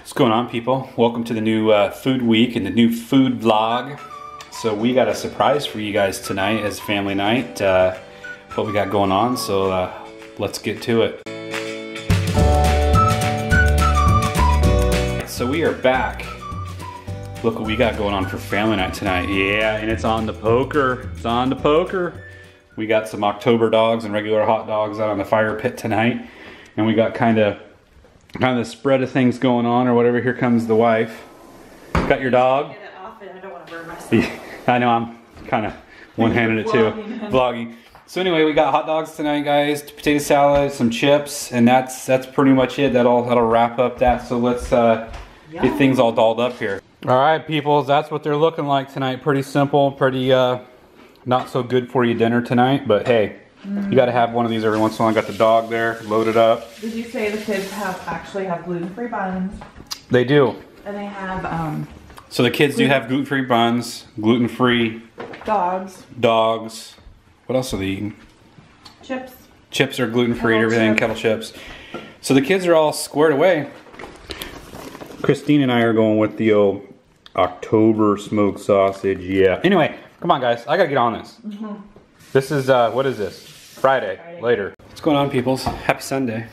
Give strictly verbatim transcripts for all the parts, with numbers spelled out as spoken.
What's going on, people? Welcome to the new uh, food week and the new food vlog. So we got a surprise for you guys tonight as family night. Uh, what we got going on, so uh, let's get to it. So we are back. Look what we got going on for family night tonight. Yeah, and it's on the poker. It's on the poker. We got some October dogs and regular hot dogs out on the fire pit tonight. And we got kind of kind of the spread of things going on or whatever. Here comes the wife. Got your dog. I don't want to burn myself. I know, I'm kind of one-handed it too. Vlogging. So anyway, we got hot dogs tonight, guys. Potato salad, some chips, and that's that's pretty much it. That'll that'll wrap up that. So let's uh, get things all dolled up here. All right, peoples. That's what they're looking like tonight. Pretty simple. Pretty uh, not so good for you dinner tonight, but hey. Mm. You gotta have one of these every once in a while. I got the dog there, loaded up. Did you say the kids have actually have gluten-free buns? They do. And they have, um... So the kids do have gluten-free buns, gluten-free... Dogs. Dogs. What else are they eating? Chips. Chips are gluten-free and everything, kettle chips. So the kids are all squared away. Christine and I are going with the old October smoked sausage, yeah. Anyway, come on guys, I gotta get on this. Mm-hmm. This is, uh, what is this? Friday, Friday, later. What's going on, peoples? Happy Sunday.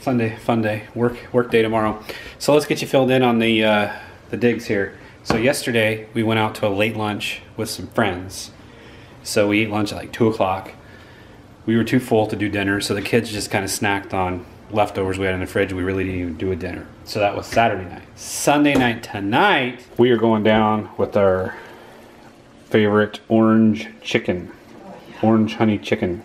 Sunday, fun day. Work work day tomorrow. So let's get you filled in on the, uh, the digs here. So yesterday, we went out to a late lunch with some friends. So we ate lunch at like two o'clock. We were too full to do dinner, so the kids just kind of snacked on leftovers we had in the fridge. We really didn't even do a dinner. So that was Saturday night. Sunday night tonight, we are going down with our favorite orange chicken. Orange honey chicken.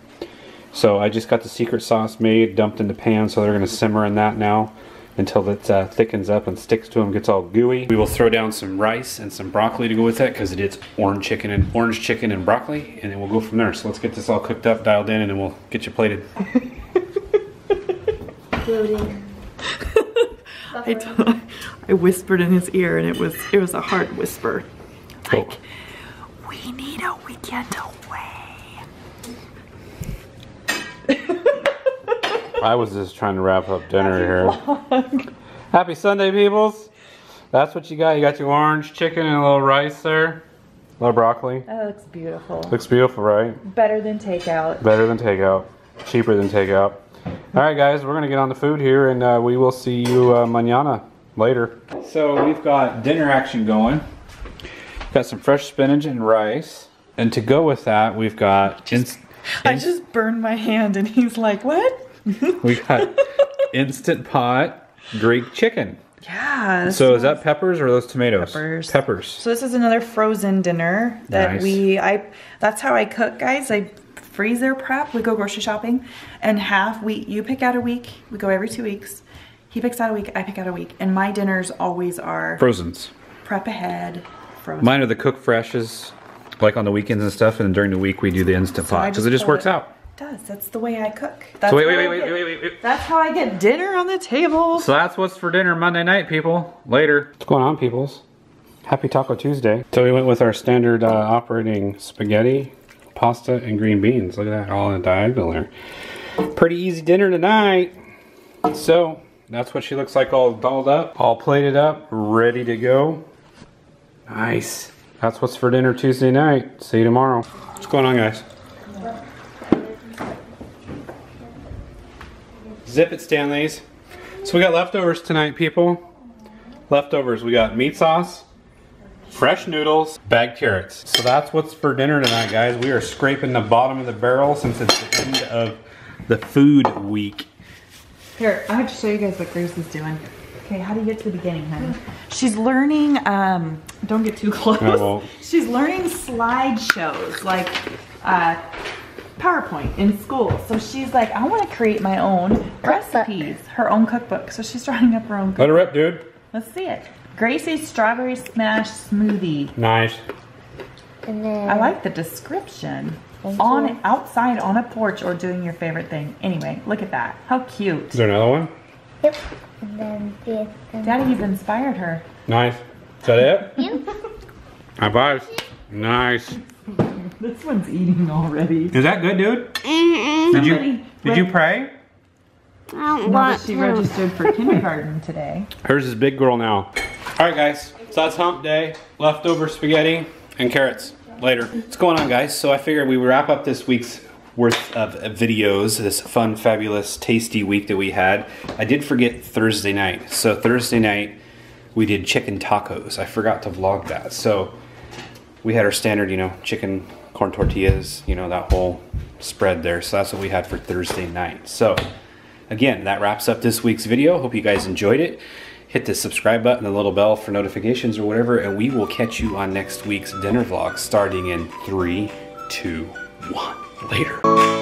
So I just got the secret sauce made, dumped in the pan, so they're gonna simmer in that now until it uh, thickens up and sticks to them, gets all gooey. We will throw down some rice and some broccoli to go with that because it is orange chicken and orange chicken and broccoli, and then we'll go from there. So let's get this all cooked up, dialed in, and then we'll get you plated. I, t I whispered in his ear, and it was it was a hard whisper. Like, oh. We need a weekend away. I was just trying to wrap up dinner Happy here. Happy Sunday, peoples. That's what you got. You got your orange chicken and a little rice there. A little broccoli. That looks beautiful. Looks beautiful, right? Better than takeout. Better than takeout. Cheaper than takeout. All right, guys. We're going to get on the food here, and uh, we will see you uh, mañana later. So we've got dinner action going. We've got some fresh spinach and rice. And to go with that, we've got... Just, I just burned my hand, and he's like, what? We got Instant Pot Greek Chicken. Yeah. So is that peppers or those tomatoes? Peppers. Peppers. So this is another frozen dinner that nice. we, I, that's how I cook, guys. I freeze their prep. We go grocery shopping and half, we, you pick out a week. We go every two weeks. He picks out a week, I pick out a week. And my dinners always are. Frozens. Prep ahead. Frozen. Mine are the cook freshes, like on the weekends and stuff. And during the week we do the Instant Pot because it just works out. Does. That's the way I cook. That's, so wait, wait, wait, wait, wait, wait, wait. That's how I get dinner on the table. So that's what's for dinner Monday night, people. Later. What's going on, peoples? Happy Taco Tuesday. So we went with our standard uh, operating spaghetti, pasta, and green beans. Look at that, all in a diagonal there. Pretty easy dinner tonight. So that's what she looks like, all dolled up, all plated up, ready to go. Nice. That's what's for dinner Tuesday night. See you tomorrow. What's going on, guys? Zip it, Stanley's. So we got leftovers tonight, people. Leftovers, we got meat sauce, fresh noodles, bagged carrots. So that's what's for dinner tonight, guys. We are scraping the bottom of the barrel since it's the end of the food week. Here, I have to show you guys what Grace is doing. Okay, how do you get to the beginning, honey? She's learning, um, don't get too close. I won't. She's learning slideshows, like, uh, PowerPoint in school. So she's like, I want to create my own recipes, her own cookbook. So she's drawing up her own cookbook. Let her up, dude. Let's see it. Gracie's Strawberry Smash Smoothie. Nice. And then I like the description. On you. Outside on a porch or doing your favorite thing. Anyway, look at that. How cute. Is there another one? Yep. And then this. And Daddy, you've inspired her. Nice. Is that it? Yep. High five. Nice. This one's eating already. Is that good, dude? Mm-mm. Did you, did you pray? I don't no, want but she to. registered for kindergarten today. Hers is big girl now. All right, guys. So that's hump day. Leftover spaghetti and carrots later. What's going on, guys? So I figured we wrap up this week's worth of videos, this fun, fabulous, tasty week that we had. I did forget Thursday night. So Thursday night, we did chicken tacos. I forgot to vlog that. So we had our standard, you know, chicken corn tortillas, you know, that whole spread there. So that's what we had for Thursday night. So again, that wraps up this week's video. Hope you guys enjoyed it. Hit the subscribe button, the little bell for notifications or whatever, and we will catch you on next week's dinner vlog starting in three, two, one. Later.